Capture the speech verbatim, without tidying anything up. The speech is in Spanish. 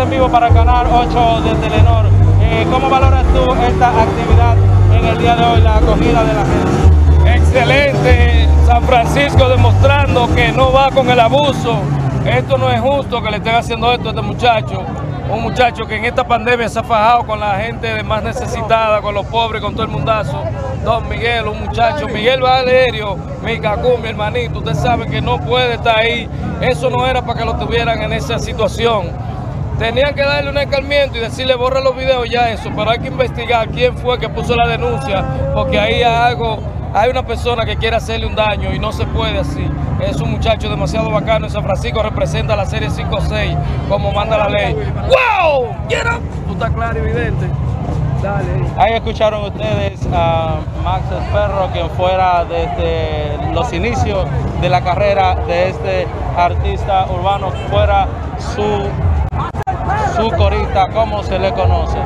En vivo para Canal ocho de Telenor. Eh, ¿Cómo valoras tú esta actividad en el día de hoy, la acogida de la gente? Excelente. San Francisco demostrando que no va con el abuso. Esto no es justo que le estén haciendo esto a este muchacho. Un muchacho que en esta pandemia se ha fajado con la gente más necesitada, con los pobres, con todo el mundazo. Don Miguel, un muchacho, Miguel Valerio, mi cacú, mi hermanito, usted sabe que no puede estar ahí. Eso no era para que lo tuvieran en esa situación. Tenían que darle un escarmiento y decirle borra los videos ya eso, pero hay que investigar quién fue que puso la denuncia, porque ahí hay algo, hay una persona que quiere hacerle un daño y no se puede así. Es un muchacho demasiado bacano en San Francisco, representa la serie cinco seis, como manda la ley. ¡Wow! ¡Get up! Tú estás claro y evidente. Dale. Ahí escucharon ustedes a Max el Perro, quien fuera desde los inicios de la carrera de este artista urbano, fuera su, su corista, como se le conoce.